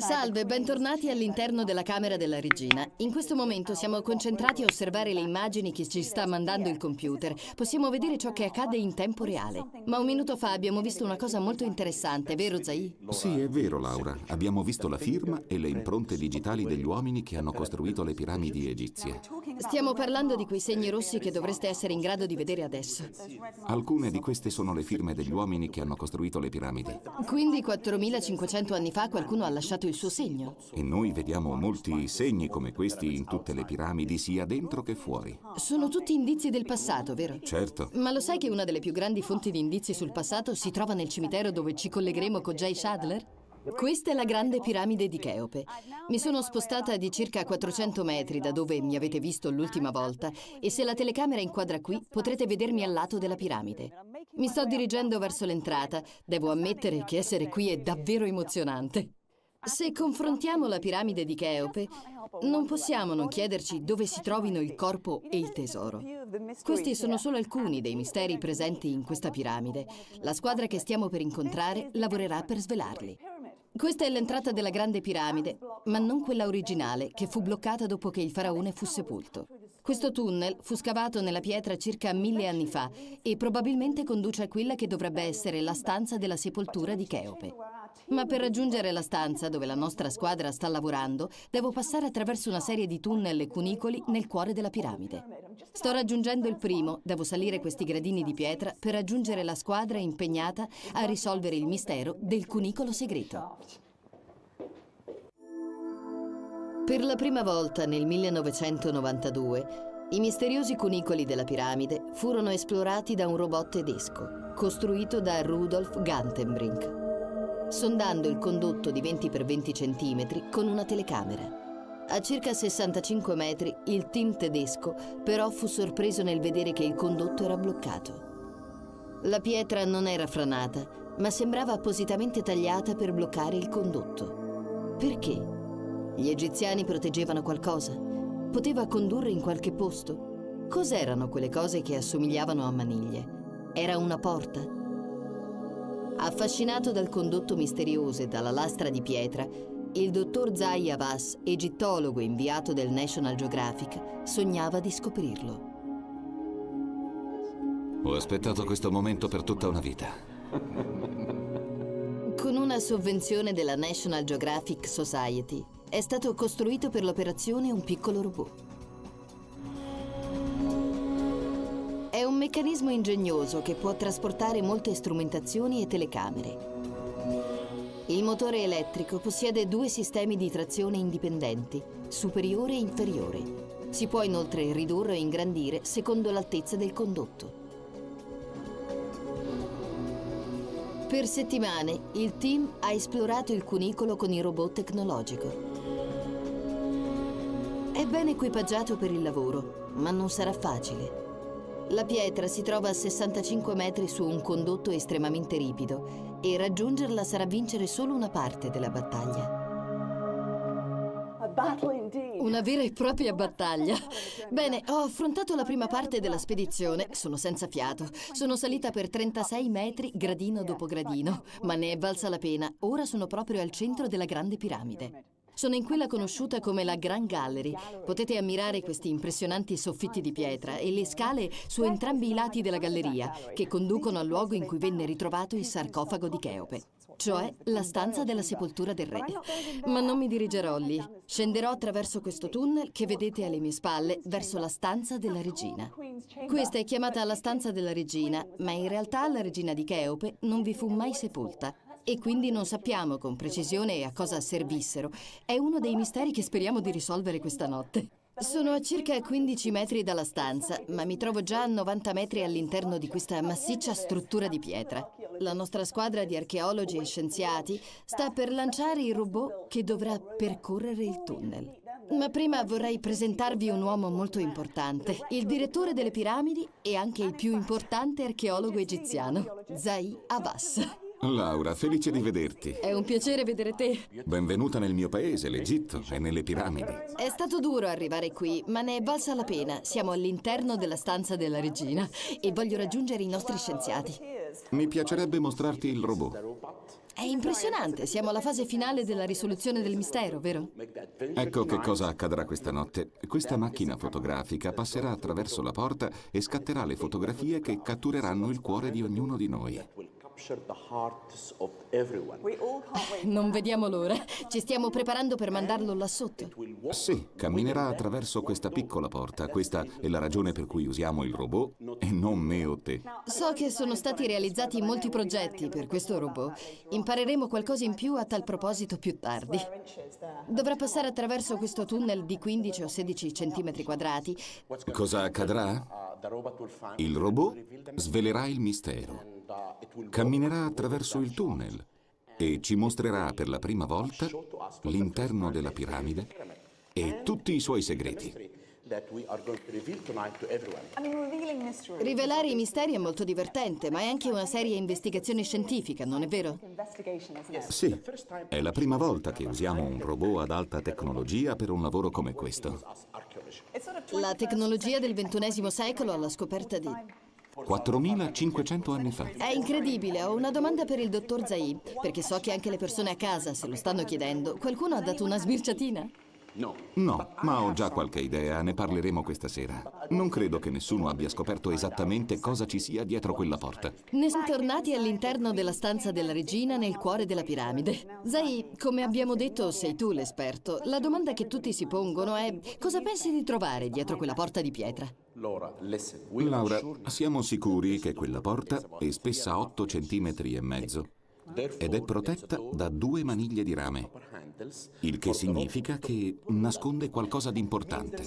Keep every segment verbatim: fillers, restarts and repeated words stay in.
Salve, bentornati all'interno della camera della regina. In questo momento siamo concentrati a osservare le immagini che ci sta mandando il computer. Possiamo vedere ciò che accade in tempo reale. Ma un minuto fa abbiamo visto una cosa molto interessante, vero Zahi? Sì, è vero Laura. Abbiamo visto la firma e le impronte digitali degli uomini che hanno costruito le piramidi egizie. Stiamo parlando di quei segni rossi che dovreste essere in grado di vedere adesso. Alcune di queste sono le firme degli uomini che hanno costruito le piramidi. Quindi quattromilacinquecento anni fa qualcuno ha lasciato il suo segno. E noi vediamo molti segni come questi in tutte le piramidi, sia dentro che fuori. Sono tutti indizi del passato, vero? Certo. Ma lo sai che una delle più grandi fonti di indizi sul passato si trova nel cimitero dove ci collegheremo con Jay Sadler? Questa è la grande piramide di Cheope. Mi sono spostata di circa quattrocento metri da dove mi avete visto l'ultima volta e se la telecamera inquadra qui potrete vedermi al lato della piramide. Mi sto dirigendo verso l'entrata. Devo ammettere che essere qui è davvero emozionante. Se confrontiamo la piramide di Cheope, non possiamo non chiederci dove si trovino il corpo e il tesoro. Questi sono solo alcuni dei misteri presenti in questa piramide. La squadra che stiamo per incontrare lavorerà per svelarli. Questa è l'entrata della grande piramide, ma non quella originale, che fu bloccata dopo che il faraone fu sepolto. Questo tunnel fu scavato nella pietra circa mille anni fa e probabilmente conduce a quella che dovrebbe essere la stanza della sepoltura di Cheope. Ma per raggiungere la stanza dove la nostra squadra sta lavorando, devo passare attraverso una serie di tunnel e cunicoli nel cuore della piramide. Sto raggiungendo il primo, devo salire questi gradini di pietra per raggiungere la squadra impegnata a risolvere il mistero del cunicolo segreto. Per la prima volta nel millenovecentonovantadue, i misteriosi cunicoli della piramide furono esplorati da un robot tedesco, costruito da Rudolf Gantenbrink, sondando il condotto di venti per venti centimetri con una telecamera. A circa sessantacinque metri, il team tedesco però fu sorpreso nel vedere che il condotto era bloccato. La pietra non era franata, ma sembrava appositamente tagliata per bloccare il condotto. Perché? Gli egiziani proteggevano qualcosa? Poteva condurre in qualche posto? Cos'erano quelle cose che assomigliavano a maniglie? Era una porta? Affascinato dal condotto misterioso e dalla lastra di pietra, il dottor Zahi Hawass, egittologo inviato del National Geographic, sognava di scoprirlo. Ho aspettato questo momento per tutta una vita. Con una sovvenzione della National Geographic Society, è stato costruito per l'operazione un piccolo robot. È un meccanismo ingegnoso che può trasportare molte strumentazioni e telecamere. Il motore elettrico possiede due sistemi di trazione indipendenti, superiore e inferiore. Si può inoltre ridurre e ingrandire secondo l'altezza del condotto. Per settimane il team ha esplorato il cunicolo con il robot tecnologico. È ben equipaggiato per il lavoro, ma non sarà facile. La pietra si trova a sessantacinque metri su un condotto estremamente ripido e raggiungerla sarà vincere solo una parte della battaglia. Una vera e propria battaglia. Bene, ho affrontato la prima parte della spedizione, sono senza fiato. Sono salita per trentasei metri, gradino dopo gradino, ma ne è valsa la pena. Ora sono proprio al centro della grande piramide. Sono in quella conosciuta come la Grand Gallery. Potete ammirare questi impressionanti soffitti di pietra e le scale su entrambi i lati della galleria che conducono al luogo in cui venne ritrovato il sarcofago di Cheope, cioè la stanza della sepoltura del re. Ma non mi dirigerò lì. Scenderò attraverso questo tunnel che vedete alle mie spalle verso la stanza della regina. Questa è chiamata la stanza della regina, ma in realtà la regina di Cheope non vi fu mai sepolta. E quindi non sappiamo con precisione a cosa servissero. È uno dei misteri che speriamo di risolvere questa notte. Sono a circa quindici metri dalla stanza, ma mi trovo già a novanta metri all'interno di questa massiccia struttura di pietra. La nostra squadra di archeologi e scienziati sta per lanciare il robot che dovrà percorrere il tunnel. Ma prima vorrei presentarvi un uomo molto importante, il direttore delle piramidi e anche il più importante archeologo egiziano, Zahi Hawass. Laura, felice di vederti. È un piacere vedere te. Benvenuta nel mio paese, l'Egitto, e nelle piramidi. È stato duro arrivare qui, ma ne è valsa la pena. Siamo all'interno della stanza della regina e voglio raggiungere i nostri scienziati. Mi piacerebbe mostrarti il robot. È impressionante, siamo alla fase finale della risoluzione del mistero, vero? Ecco che cosa accadrà questa notte. Questa macchina fotografica passerà attraverso la porta e scatterà le fotografie che cattureranno il cuore di ognuno di noi. Non vediamo l'ora. Ci stiamo preparando per mandarlo là sotto. Sì, camminerà attraverso questa piccola porta. Questa è la ragione per cui usiamo il robot e non me o te. So che sono stati realizzati molti progetti per questo robot. Impareremo qualcosa in più a tal proposito più tardi. Dovrà passare attraverso questo tunnel di quindici o sedici centimetri quadrati. Cosa accadrà? Il robot svelerà il mistero. Camminerà attraverso il tunnel e ci mostrerà per la prima volta l'interno della piramide e tutti i suoi segreti. Rivelare i misteri è molto divertente, ma è anche una seria investigazione scientifica, non è vero? Sì, è la prima volta che usiamo un robot ad alta tecnologia per un lavoro come questo. La tecnologia del ventunesimo secolo alla scoperta di... quattromilacinquecento anni fa. È incredibile, ho una domanda per il dottor Zahi, perché so che anche le persone a casa se lo stanno chiedendo. Qualcuno ha dato una sbirciatina? No, ma ho già qualche idea, ne parleremo questa sera. Non credo che nessuno abbia scoperto esattamente cosa ci sia dietro quella porta. Ne siamo tornati all'interno della stanza della regina nel cuore della piramide. Zahi, come abbiamo detto, sei tu l'esperto. La domanda che tutti si pongono è: cosa pensi di trovare dietro quella porta di pietra? Laura, siamo sicuri che quella porta è spessa otto centimetri e mezzo ed è protetta da due maniglie di rame, il che significa che nasconde qualcosa di importante.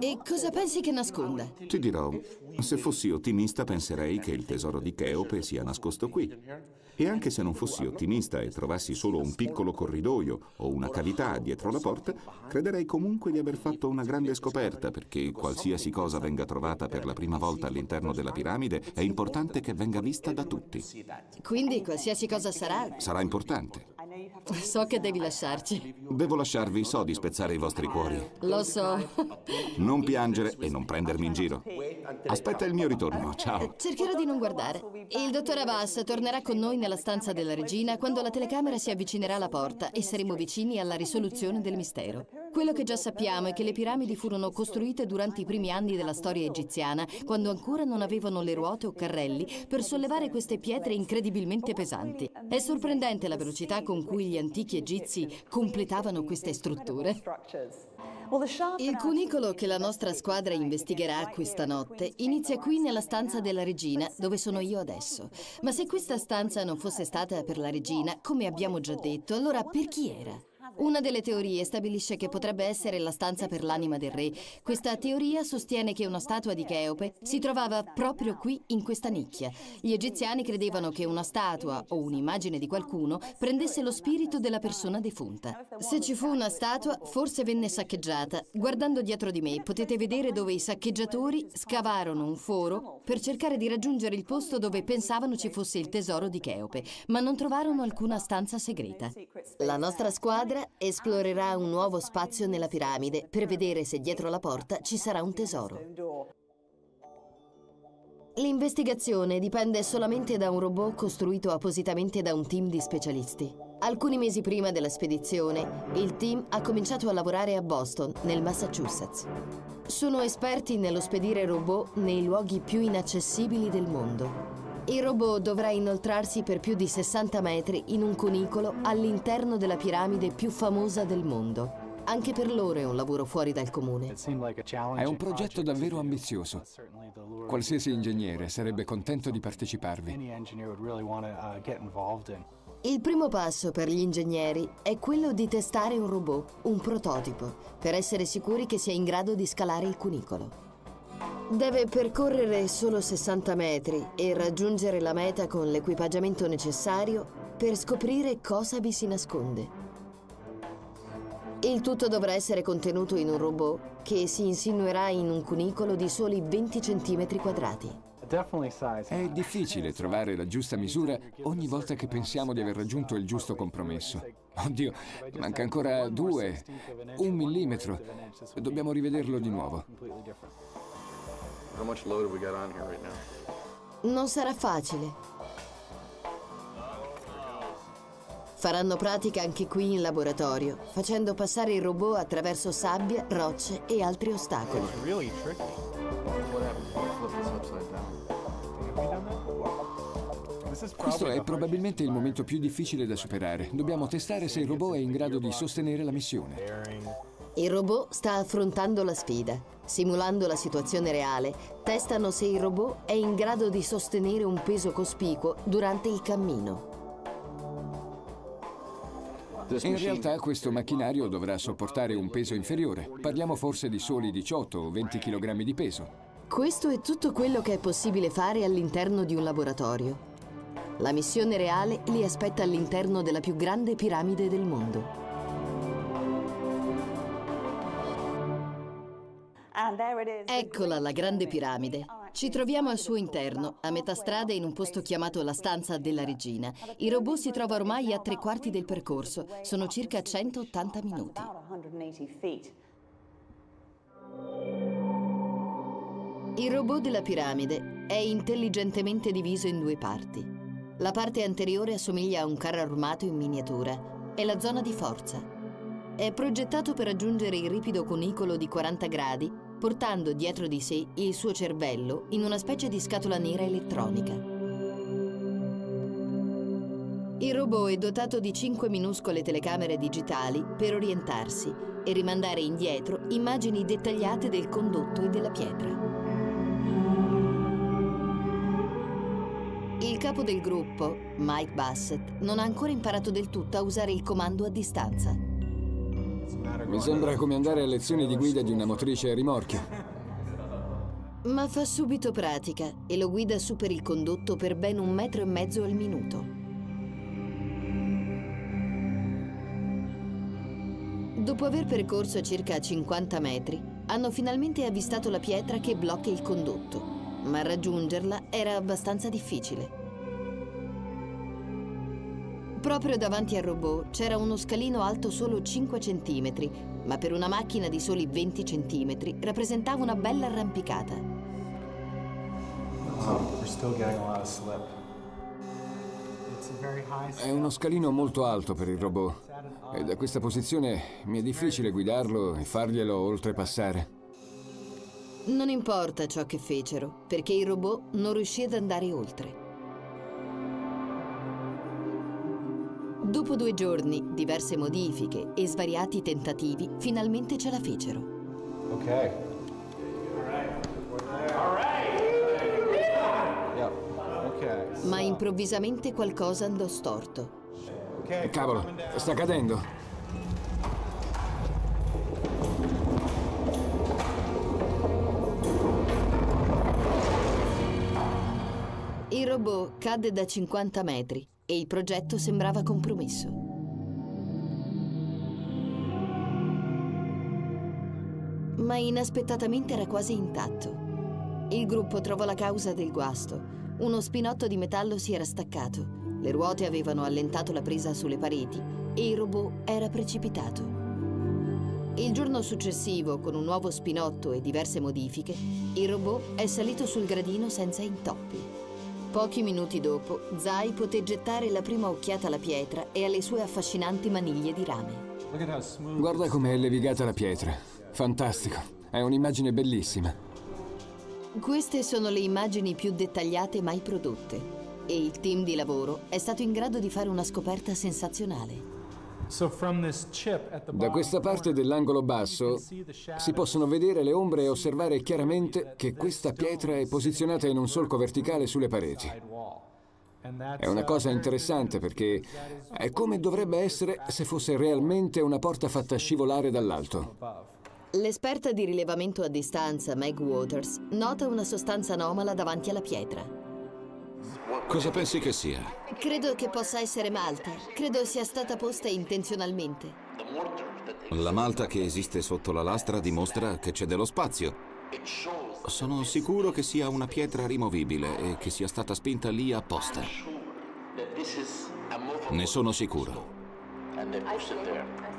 E cosa pensi che nasconda? Ti dirò, se fossi ottimista penserei che il tesoro di Cheope sia nascosto qui. E anche se non fossi ottimista e trovassi solo un piccolo corridoio o una cavità dietro la porta, crederei comunque di aver fatto una grande scoperta, perché qualsiasi cosa venga trovata per la prima volta all'interno della piramide è importante che venga vista da tutti. Quindi qualsiasi cosa sarà? Sarà importante. So che devi lasciarci. Devo lasciarvi, so di spezzare i vostri cuori. Lo so. Non piangere e non prendermi in giro. Aspetta il mio ritorno, ciao. Cercherò di non guardare. Il dottor Hawass tornerà con noi nella stanza della regina quando la telecamera si avvicinerà alla porta e saremo vicini alla risoluzione del mistero. Quello che già sappiamo è che le piramidi furono costruite durante i primi anni della storia egiziana, quando ancora non avevano le ruote o carrelli per sollevare queste pietre incredibilmente pesanti. È sorprendente la velocità con cui gli antichi egizi completavano queste strutture. Il cunicolo che la nostra squadra investigherà questa notte inizia qui nella stanza della regina, dove sono io adesso. Ma se questa stanza non fosse stata per la regina, come abbiamo già detto, allora per chi era? Una delle teorie stabilisce che potrebbe essere la stanza per l'anima del re. Questa teoria sostiene che una statua di Cheope si trovava proprio qui, in questa nicchia. Gli egiziani credevano che una statua o un'immagine di qualcuno prendesse lo spirito della persona defunta. Se ci fu una statua, forse venne saccheggiata. Guardando dietro di me potete vedere dove i saccheggiatori scavarono un foro per cercare di raggiungere il posto dove pensavano ci fosse il tesoro di Cheope, ma non trovarono alcuna stanza segreta. La nostra squadra esplorerà un nuovo spazio nella piramide per vedere se dietro la porta ci sarà un tesoro. L'investigazione dipende solamente da un robot costruito appositamente da un team di specialisti. Alcuni mesi prima della spedizione, il team ha cominciato a lavorare a Boston, nel Massachusetts. Sono esperti nello spedire robot nei luoghi più inaccessibili del mondo. Il robot dovrà inoltrarsi per più di sessanta metri in un cunicolo all'interno della piramide più famosa del mondo. Anche per loro è un lavoro fuori dal comune. È un progetto davvero ambizioso. Qualsiasi ingegnere sarebbe contento di parteciparvi. Il primo passo per gli ingegneri è quello di testare un robot, un prototipo, per essere sicuri che sia in grado di scalare il cunicolo. Deve percorrere solo sessanta metri e raggiungere la meta con l'equipaggiamento necessario per scoprire cosa vi si nasconde. Il tutto dovrà essere contenuto in un robot che si insinuerà in un cunicolo di soli venti centimetri quadrati. È difficile trovare la giusta misura ogni volta che pensiamo di aver raggiunto il giusto compromesso. Oddio, manca ancora due, un millimetro. Dobbiamo rivederlo di nuovo. Non sarà facile. Faranno pratica anche qui in laboratorio, facendo passare il robot attraverso sabbia, rocce e altri ostacoli. Questo è probabilmente il momento più difficile da superare. Dobbiamo testare se il robot è in grado di sostenere la missione. Il robot sta affrontando la sfida. Simulando la situazione reale, testano se il robot è in grado di sostenere un peso cospicuo durante il cammino. In realtà questo macchinario dovrà sopportare un peso inferiore. Parliamo forse di soli diciotto o venti chilogrammi di peso. Questo è tutto quello che è possibile fare all'interno di un laboratorio. La missione reale li aspetta all'interno della più grande piramide del mondo. Eccola la grande piramide. Ci troviamo al suo interno, a metà strada in un posto chiamato la stanza della regina. Il robot si trova ormai a tre quarti del percorso, sono circa centottanta minuti. Il robot della piramide è intelligentemente diviso in due parti. La parte anteriore assomiglia a un carro armato in miniatura, è la zona di forza. È progettato per raggiungere il ripido conicolo di quaranta gradi, portando dietro di sé il suo cervello in una specie di scatola nera elettronica. Il robot è dotato di cinque minuscole telecamere digitali per orientarsi e rimandare indietro immagini dettagliate del condotto e della pietra. Il capo del gruppo, Mike Bassett, non ha ancora imparato del tutto a usare il comando a distanza. Mi sembra come andare a lezioni di guida di una motrice a rimorchio. Ma fa subito pratica e lo guida su per il condotto per ben un metro e mezzo al minuto. Dopo aver percorso circa cinquanta metri, hanno finalmente avvistato la pietra che blocca il condotto, ma raggiungerla era abbastanza difficile. Proprio davanti al robot c'era uno scalino alto solo cinque centimetri, ma per una macchina di soli venti centimetri rappresentava una bella arrampicata. È uno scalino molto alto per il robot e da questa posizione mi è difficile guidarlo e farglielo oltrepassare. Non importa ciò che fecero, perché il robot non riuscì ad andare oltre. Dopo due giorni, diverse modifiche e svariati tentativi, finalmente ce la fecero. Ok. Ma improvvisamente qualcosa andò storto. Cavolo, sta cadendo. Il robot cadde da cinquanta metri. E il progetto sembrava compromesso. Ma inaspettatamente era quasi intatto. Il gruppo trovò la causa del guasto. Uno spinotto di metallo si era staccato, le ruote avevano allentato la presa sulle pareti e il robot era precipitato. Il giorno successivo, con un nuovo spinotto e diverse modifiche, il robot è salito sul gradino senza intoppi. Pochi minuti dopo, Zahi poté gettare la prima occhiata alla pietra e alle sue affascinanti maniglie di rame. Guarda com'è levigata la pietra. Fantastico, è un'immagine bellissima. Queste sono le immagini più dettagliate mai prodotte e il team di lavoro è stato in grado di fare una scoperta sensazionale. Da questa parte dell'angolo basso si possono vedere le ombre e osservare chiaramente che questa pietra è posizionata in un solco verticale sulle pareti. È una cosa interessante perché è come dovrebbe essere se fosse realmente una porta fatta scivolare dall'alto. L'esperta di rilevamento a distanza, Meg Waters, nota una sostanza anomala davanti alla pietra. Cosa pensi che sia? Credo che possa essere malta. Credo sia stata posta intenzionalmente. La malta che esiste sotto la lastra dimostra che c'è dello spazio. Sono sicuro che sia una pietra rimovibile e che sia stata spinta lì apposta. Ne sono sicuro.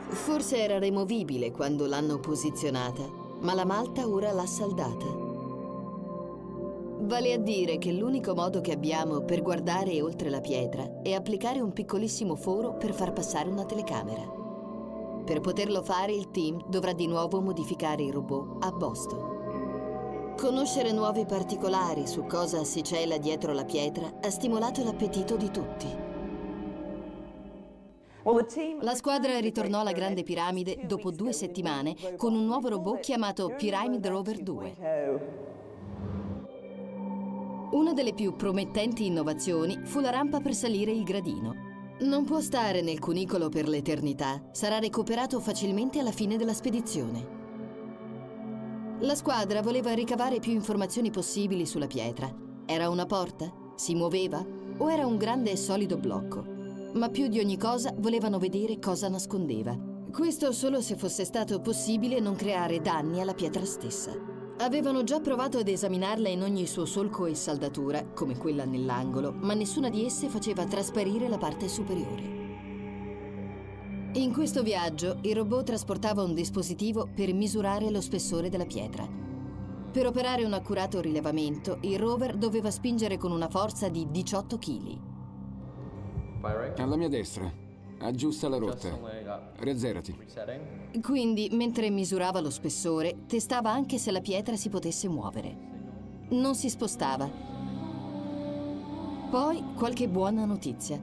Forse era removibile quando l'hanno posizionata, ma la malta ora l'ha saldata. Vale a dire che l'unico modo che abbiamo per guardare oltre la pietra è applicare un piccolissimo foro per far passare una telecamera. Per poterlo fare, il team dovrà di nuovo modificare i robot a Boston. Conoscere nuovi particolari su cosa si cela dietro la pietra ha stimolato l'appetito di tutti. La squadra ritornò alla Grande Piramide dopo due settimane con un nuovo robot chiamato Pyramid Rover due. Una delle più promettenti innovazioni fu la rampa per salire il gradino. Non può stare nel cunicolo per l'eternità, sarà recuperato facilmente alla fine della spedizione. La squadra voleva ricavare più informazioni possibili sulla pietra. Era una porta? Si muoveva? O era un grande e solido blocco? Ma più di ogni cosa volevano vedere cosa nascondeva. Questo solo se fosse stato possibile non creare danni alla pietra stessa. Avevano già provato ad esaminarla in ogni suo solco e saldatura, come quella nell'angolo, ma nessuna di esse faceva trasparire la parte superiore. In questo viaggio il robot trasportava un dispositivo per misurare lo spessore della pietra. Per operare un accurato rilevamento, il rover doveva spingere con una forza di diciotto chili. Alla mia destra, aggiusta la rotta, riazzerati. Quindi, mentre misurava lo spessore, testava anche se la pietra si potesse muovere. Non si spostava. Poi, qualche buona notizia.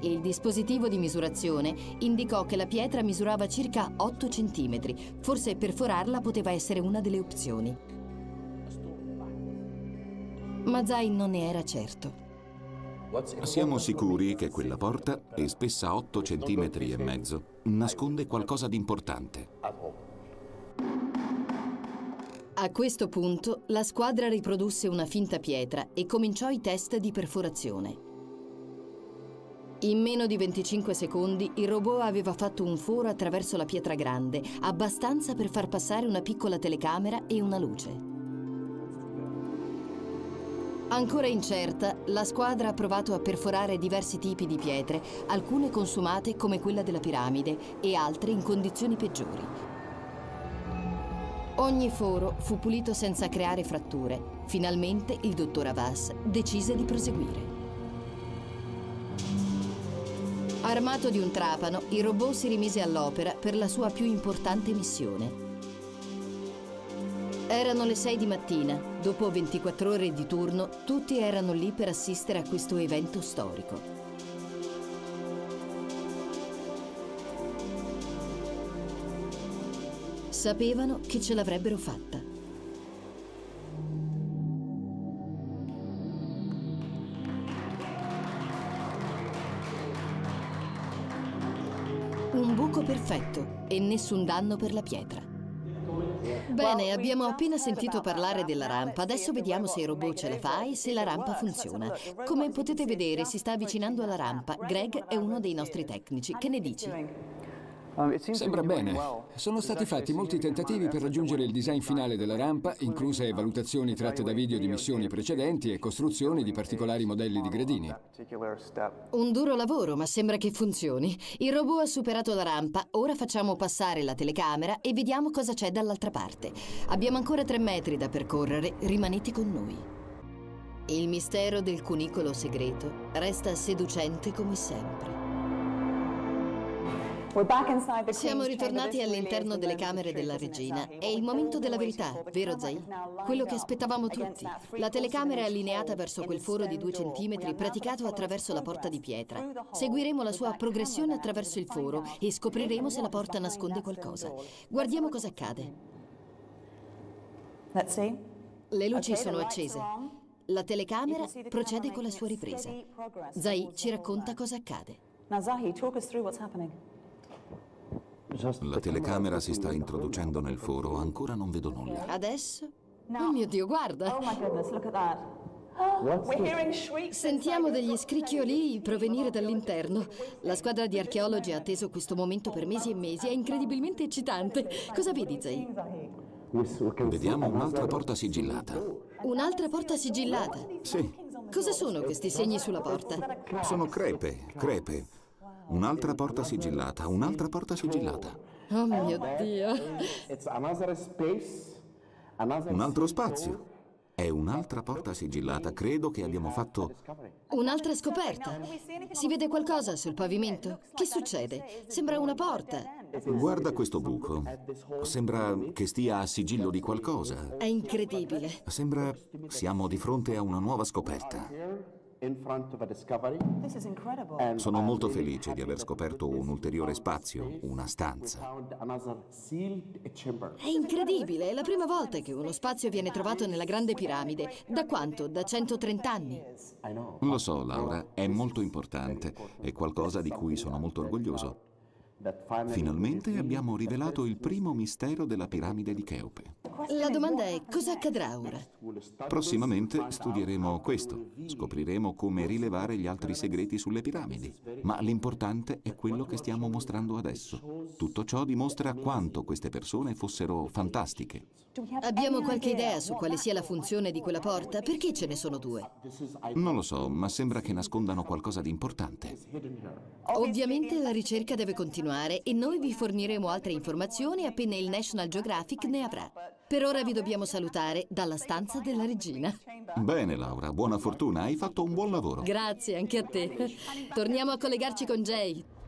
Il dispositivo di misurazione indicò che la pietra misurava circa otto centimetri. Forse perforarla poteva essere una delle opzioni. Ma Zahi non ne era certo. Siamo sicuri che quella porta, spessa otto centimetri e mezzo, nasconde qualcosa di importante. A questo punto la squadra riprodusse una finta pietra e cominciò i test di perforazione. In meno di venticinque secondi il robot aveva fatto un foro attraverso la pietra grande, abbastanza per far passare una piccola telecamera e una luce. Ancora incerta, la squadra ha provato a perforare diversi tipi di pietre, alcune consumate come quella della piramide e altre in condizioni peggiori. Ogni foro fu pulito senza creare fratture. Finalmente il dottor Hawass decise di proseguire. Armato di un trapano, il robot si rimise all'opera per la sua più importante missione. Erano le sei di mattina, dopo ventiquattro ore di turno, tutti erano lì per assistere a questo evento storico. Sapevano che ce l'avrebbero fatta. Un buco perfetto e nessun danno per la pietra. Bene, abbiamo appena sentito parlare della rampa, adesso vediamo se il robot ce la fa e se la rampa funziona. Come potete vedere, si sta avvicinando alla rampa. Greg è uno dei nostri tecnici, che ne dici? Sembra bene. Sono stati fatti molti tentativi per raggiungere il design finale della rampa, incluse valutazioni tratte da video di missioni precedenti e costruzioni di particolari modelli di gradini. Un duro lavoro, ma sembra che funzioni. Il robot ha superato la rampa, ora facciamo passare la telecamera e vediamo cosa c'è dall'altra parte. Abbiamo ancora tre metri da percorrere, rimanete con noi. Il mistero del cunicolo segreto resta seducente come sempre. Siamo ritornati all'interno delle camere della regina. È il momento della verità, vero Zahi? Quello che aspettavamo tutti. La telecamera è allineata verso quel foro di due centimetri praticato attraverso la porta di pietra. Seguiremo la sua progressione attraverso il foro e scopriremo se la porta nasconde qualcosa. Guardiamo cosa accade. Le luci sono accese. La telecamera procede con la sua ripresa. Zahi ci racconta cosa accade. Zahi, raccontaci cosa sta accadendo. La telecamera si sta introducendo nel foro, ancora non vedo nulla. Adesso? Oh mio Dio, guarda! Sentiamo degli scricchiolii provenire dall'interno. La squadra di archeologi ha atteso questo momento per mesi e mesi, è incredibilmente eccitante. Cosa vedi, Zahi? Vediamo un'altra porta sigillata. Un'altra porta sigillata? Sì. Cosa sono questi segni sulla porta? Sono crepe, crepe. Un'altra porta sigillata, un'altra porta sigillata. Oh mio Dio! Un altro spazio. È un'altra porta sigillata. Credo che abbiamo fatto... Un'altra scoperta. Si vede qualcosa sul pavimento. Che succede? Sembra una porta. Guarda questo buco. Sembra che stia a sigillo di qualcosa. È incredibile. Sembra siamo di fronte a una nuova scoperta. Sono molto felice di aver scoperto un ulteriore spazio, una stanza. È incredibile, è la prima volta che uno spazio viene trovato nella Grande Piramide. Da quanto? Da centotrenta anni? Lo so, Laura, è molto importante, è qualcosa di cui sono molto orgoglioso. Finalmente abbiamo rivelato il primo mistero della piramide di Cheope. La domanda è, cosa accadrà ora? Prossimamente studieremo questo. Scopriremo come rilevare gli altri segreti sulle piramidi. Ma l'importante è quello che stiamo mostrando adesso. Tutto ciò dimostra quanto queste persone fossero fantastiche. Abbiamo qualche idea su quale sia la funzione di quella porta? Perché ce ne sono due? Non lo so, ma sembra che nascondano qualcosa di importante. Ovviamente la ricerca deve continuare. E noi vi forniremo altre informazioni appena il National Geographic ne avrà. Per ora vi dobbiamo salutare dalla stanza della regina. Bene, Laura, buona fortuna, hai fatto un buon lavoro. Grazie, anche a te. Torniamo a collegarci con Jay.